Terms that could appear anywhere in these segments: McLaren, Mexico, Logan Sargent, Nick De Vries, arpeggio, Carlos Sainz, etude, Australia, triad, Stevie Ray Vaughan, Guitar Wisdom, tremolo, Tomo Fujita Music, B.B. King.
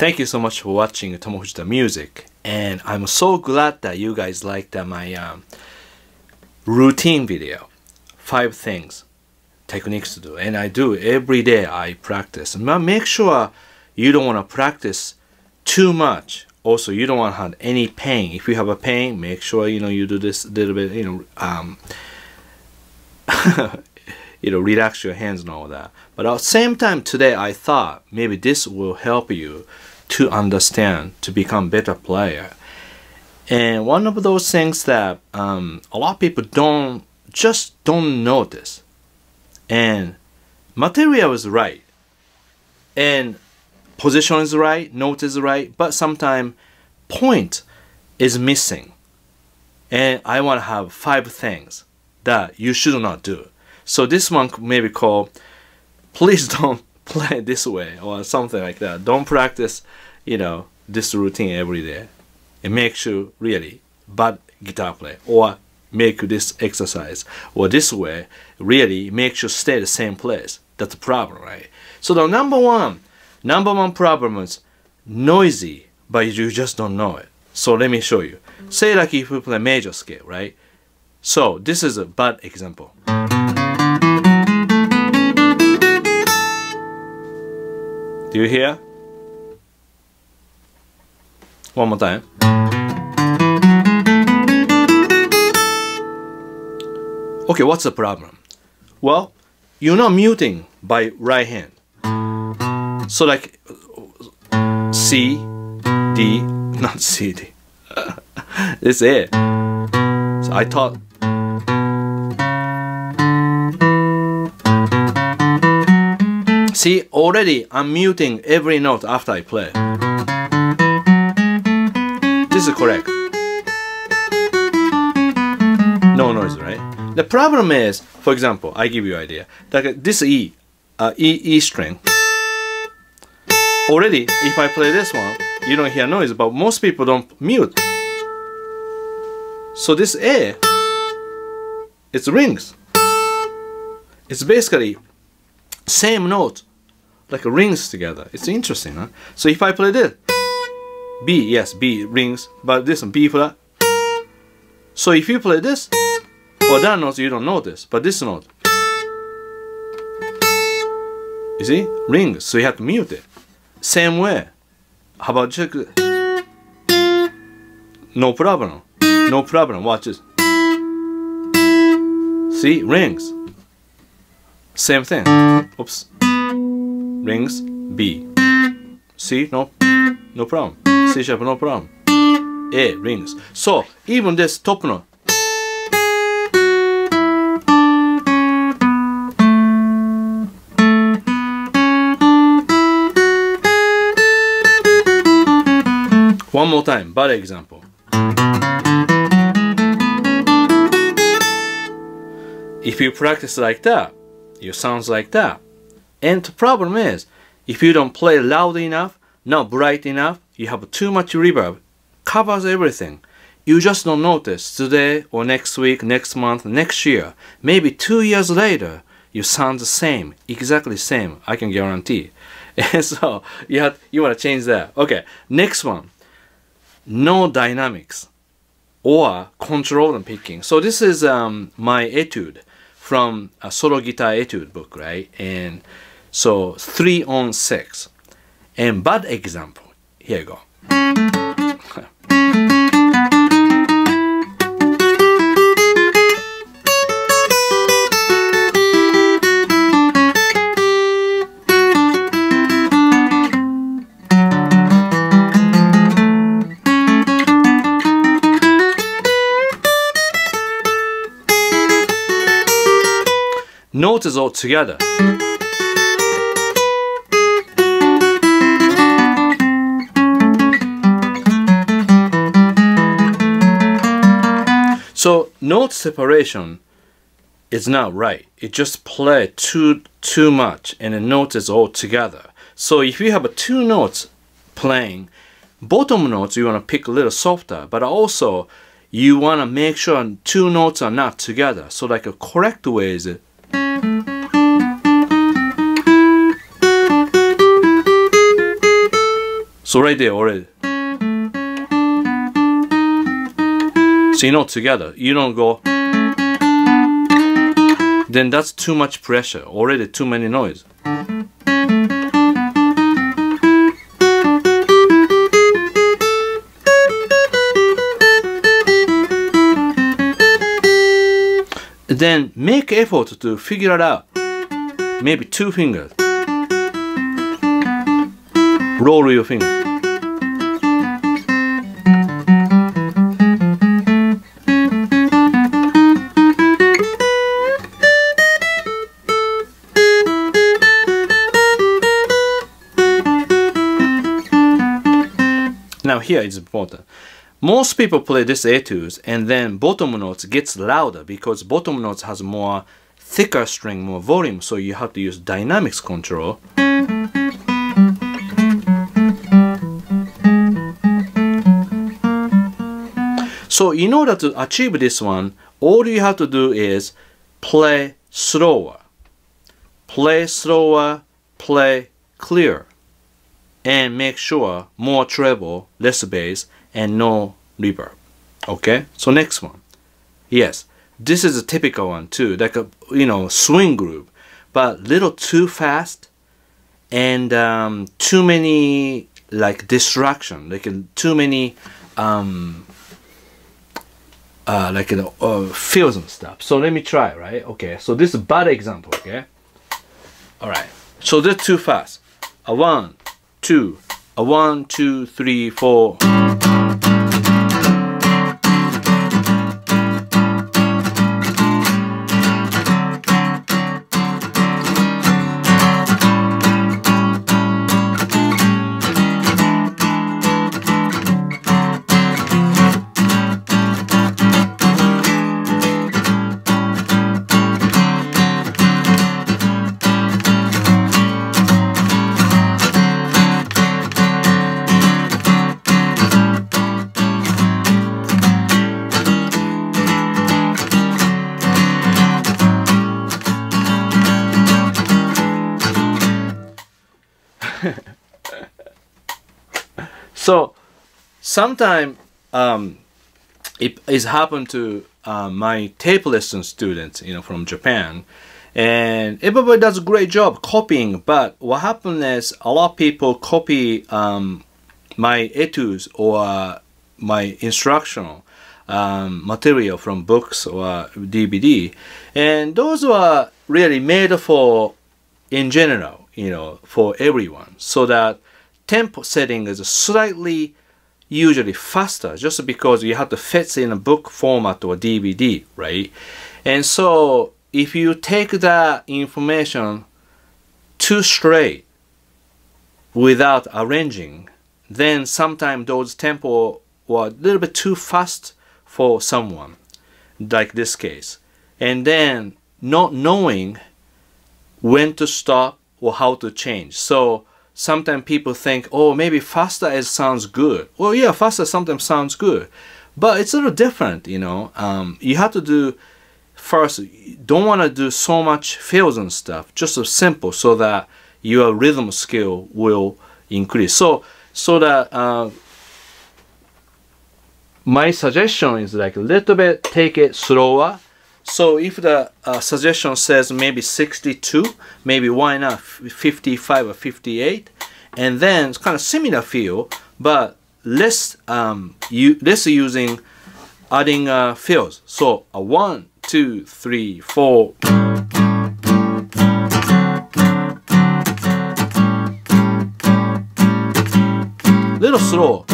Thank you so much for watching Tomo Fujita Music, and I'm so glad that you guys liked my routine video, 5 things, techniques to do, and I do every day. I practice. Make sure you don't want to practice too much. Also, you don't want to have any pain. If you have a pain, make sure you know you do this little bit, you know, you know, relax your hands and all that. But at the same time, today I thought maybe this will help you to understand, to become better player. And one of those things that a lot of people just don't notice. And material is right, and position is right, note is right, but sometimes point is missing. And I want to have 5 things that you should not do. So this one may be called, please don't play this way, or something like that. Don't practice, you know, this routine every day. It makes you really bad guitar player, or make this exercise, or this way really makes you stay the same place. That's the problem, right? So the number one problem is noisy, but you just don't know it. So let me show you. Say like if we play major scale, right? So this is a bad example. Do you hear? One more time. Okay, what's the problem? Well, you're not muting by right hand. So like C, D, not C, D. It's A. So I thought. See, already I'm muting every note after I play. This is correct. No noise, right? The problem is, for example, I give you an idea. Like this E, E string. Already, if I play this one, you don't hear noise, but most people don't mute. So this A, it rings. It's basically same note, like rings together. It's interesting, huh? So if I play this, B, yes, B rings, but this one, B flat. So if you play this, or that note, you don't notice, but this note, you see, rings, so you have to mute it. Same way. How about check? No problem. No problem. Watch this. See? Rings. Same thing. Oops. Rings. B. See? No. No problem. C sharp. No problem. A. Rings. So, even this top note. One more time, bad example. If you practice like that, you sound like that. And the problem is, if you don't play loud enough, not bright enough, you have too much reverb, covers everything. You just don't notice today or next week, next month, next year, maybe 2 years later, you sound the same, exactly same, I can guarantee. And so, you want to change that. Okay, next one. No dynamics or control and picking. So this is my etude from a solo guitar etude book, right? And so 3 on 6. And bad example. Here you go. Notes is all together. So note separation is not right. It just plays too much, and the note is all together. So if you have 2 notes playing, bottom notes you want to pick a little softer, but also you want to make sure 2 notes are not together. So like a correct way is So right there already. So you know together, you don't go, then that's too much pressure, already too many noise. Then make effort to figure it out, maybe two fingers, roll your finger. Now here is important. Most people play this etudes and then bottom notes gets louder because bottom notes has more thicker string, more volume, so you have to use dynamics control. So in order to achieve this one, all you have to do is play slower, play slower, play clear, and make sure more treble, less bass, and no reverb. Okay, so next one. Yes, this is a typical one too, like a, you know, swing groove, but little too fast and too many like distraction, like too many like fills and stuff. So let me try, right? Okay, so this is a bad example. Okay, all right, so that's too fast. A 1 2 a 1 2 3 4. So sometimes it has happened to my tape lesson students, you know, from Japan, and everybody does a great job copying, but what happened is a lot of people copy my etudes or my instructional material from books or DVD, and those were really made for, in general, you know, for everyone, so that tempo setting is slightly usually faster just because you have to fit in a book format or DVD, right? And so if you take that information too straight without arranging, then sometimes those tempo were a little bit too fast for someone, like this case. And then not knowing when to stop or how to change. So sometimes people think, oh, maybe faster sounds good. Well, yeah, faster sometimes sounds good, but it's a little different, you know. You have to do first, you don't want to do so much fills and stuff, just so simple, so that your rhythm skill will increase. So that my suggestion is like a little bit take it slower. So if the suggestion says maybe 62, maybe why not 55 or 58, and then it's kind of similar feel, but less less using adding fills. So a 1 2 3 4. Little slow.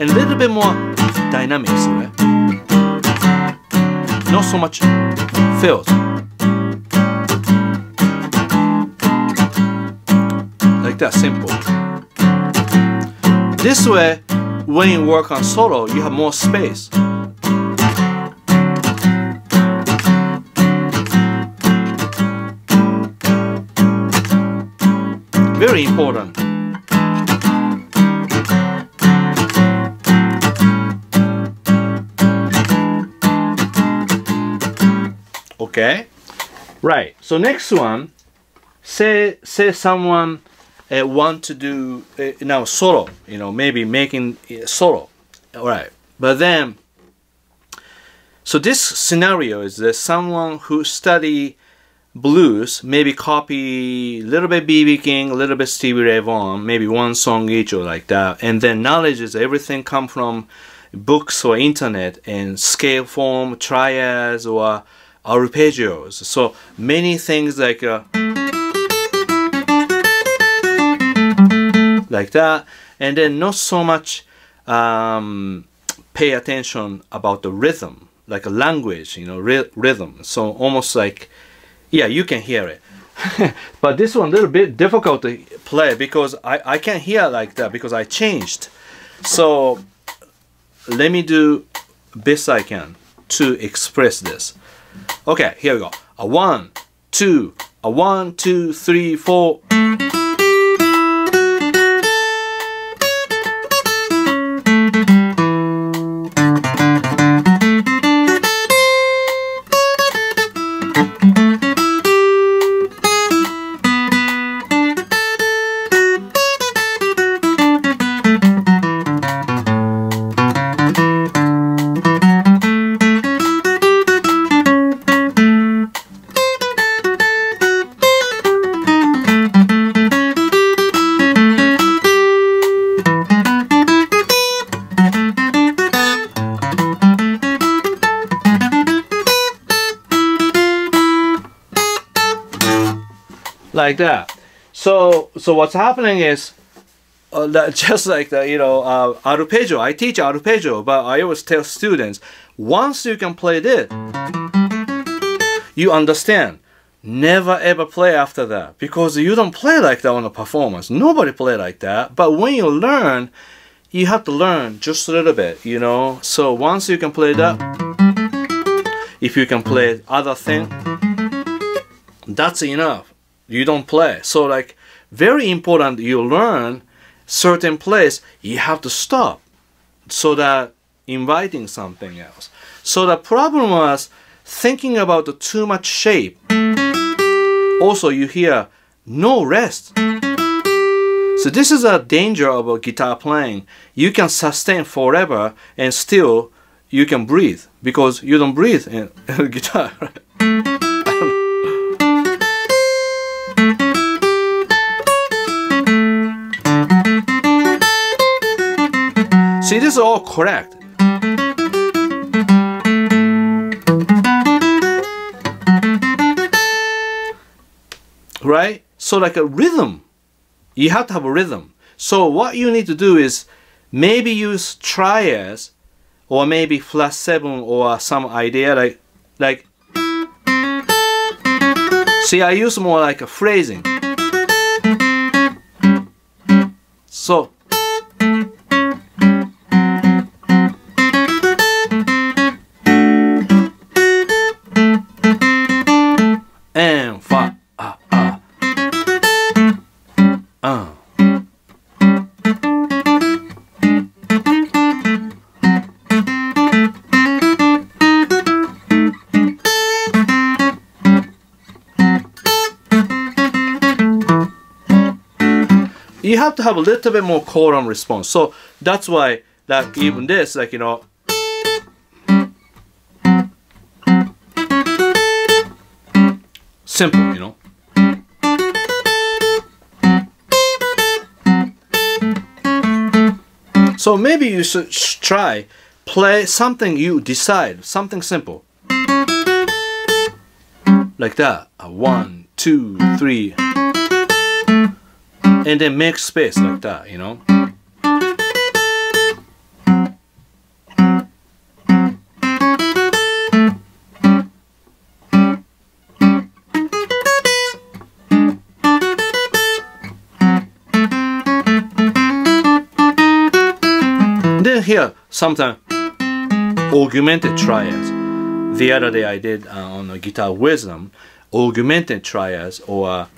And a little bit more dynamics, right? Not so much fills. Like that, simple. This way, when you work on solo, you have more space. Very important. Okay, Right, so next one, say someone want to do now solo, you know, maybe making solo, all right, but then, so this scenario is that someone who study blues, maybe copy a little bit B.B. King, a little bit Stevie Ray Vaughan, maybe one song each or like that, and then knowledge is everything come from books or internet and scale form, triads or arpeggios, so many things like that, and then not so much pay attention about the rhythm, like a language, you know, rhythm, so almost like, yeah, you can hear it. But this one a little bit difficult to play because I can't hear like that because I changed. So let me do best I can to express this. Okay, here we go. A 1, 2, 1, 2, 3, 4. Like that. So what's happening is that just like the, you know, arpeggio. I teach arpeggio, but I always tell students, once you can play this, you understand. Never ever play after that, because you don't play like that on a performance. Nobody play like that. But when you learn, you have to learn just a little bit, you know. So once you can play that, if you can play other thing, that's enough. You don't play. So like very important, you learn certain place, you have to stop so that inviting something else. So the problem was thinking about the too much shape. Also you hear no rest. So this is a danger about guitar playing. You can sustain forever and still you can breathe because you don't breathe in guitar. See, this is all correct. Right? So like a rhythm. You have to have a rhythm. So what you need to do is maybe use triads or maybe +7 or some idea like see, I use more like a phrasing. So you have to have a little bit more call and response. So that's why like even this, like, you know, simple, you know. So maybe you should try play something you decide, something simple. Like that. 1, 2, 3. And then make space like that, you know. And then here, sometimes augmented triads. The other day I did on the Guitar Wisdom, augmented triads or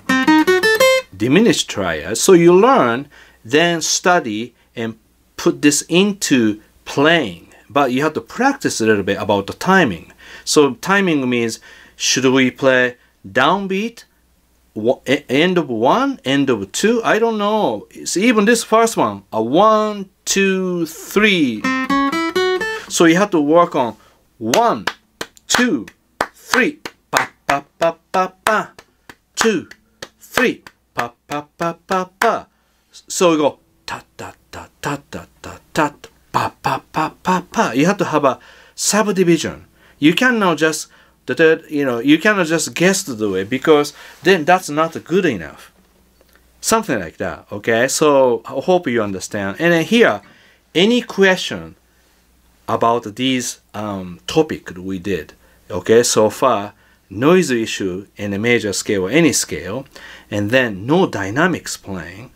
diminished triads, so you learn, then study and put this into playing, but you have to practice a little bit about the timing. So timing means, should we play downbeat, end of one, end of two. I don't know. It's even this first one, a 1, 2, 3. So you have to work on 1, 2, 3, pa pa pa pa pa, 2, 3, pa pa pa pa pa. So we go ta ta ta ta ta ta ta, pa pa pa pa pa. You have to have a subdivision. You can now just, you know, you cannot just guess to do it, because then that's not good enough. Something like that, okay? So I hope you understand. And then here, any question about these topic we did, okay, so far, noise issue in a major scale or any scale, and then no dynamics playing,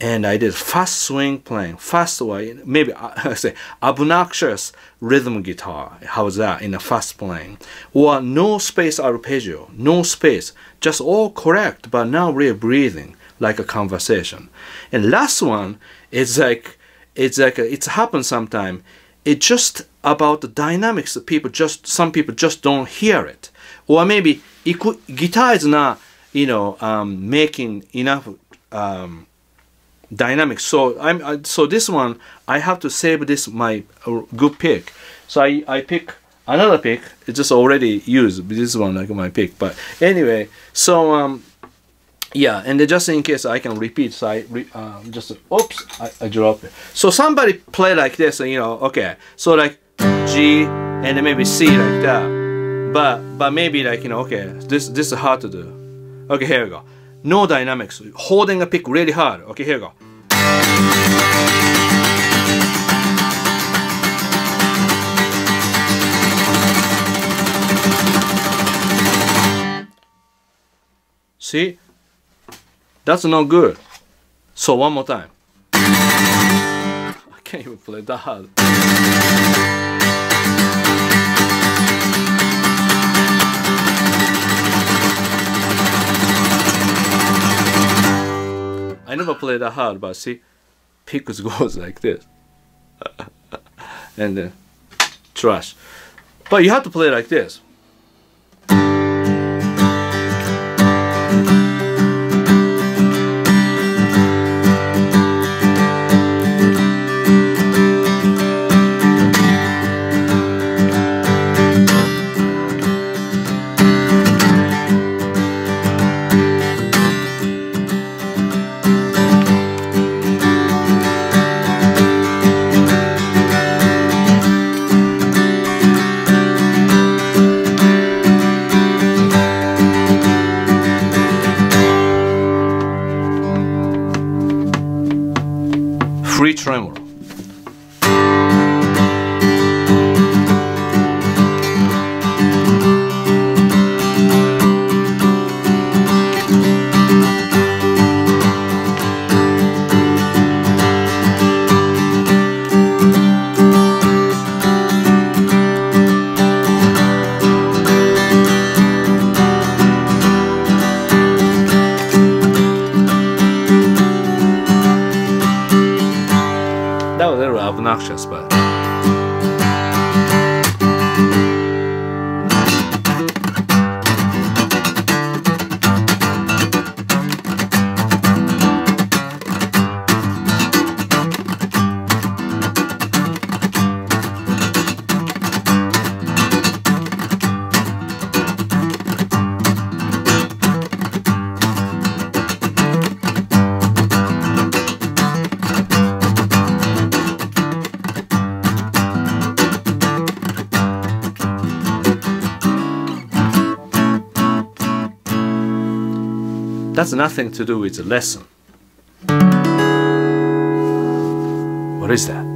and I did fast swing playing, fast, maybe I say obnoxious rhythm guitar, how's that, in a fast playing, or no space arpeggio, no space, just all correct, but now we're breathing like a conversation. And last one, it's happened sometime, it's just about the dynamics that people just, some people just don't hear it, or maybe it could, guitar is not, you know, making enough dynamics. So so this one I have to save this good pick. So I pick another pick. It's just already used. This one like my pick. But anyway, so yeah, and then just in case I can repeat. So I just oops, I dropped it. So somebody play like this, and you know, okay. So like G and then maybe C like that. But maybe like, you know, okay. This is hard to do. Okay, here we go. No dynamics, holding a pick really hard. Okay, here we go. See? That's not good. So one more time. I can't even play that hard. I never play that hard, but see, picks goes like this, and then trash. But you have to play like this. Tremolo. Obnoxious, but that's nothing to do with the lesson. What is that?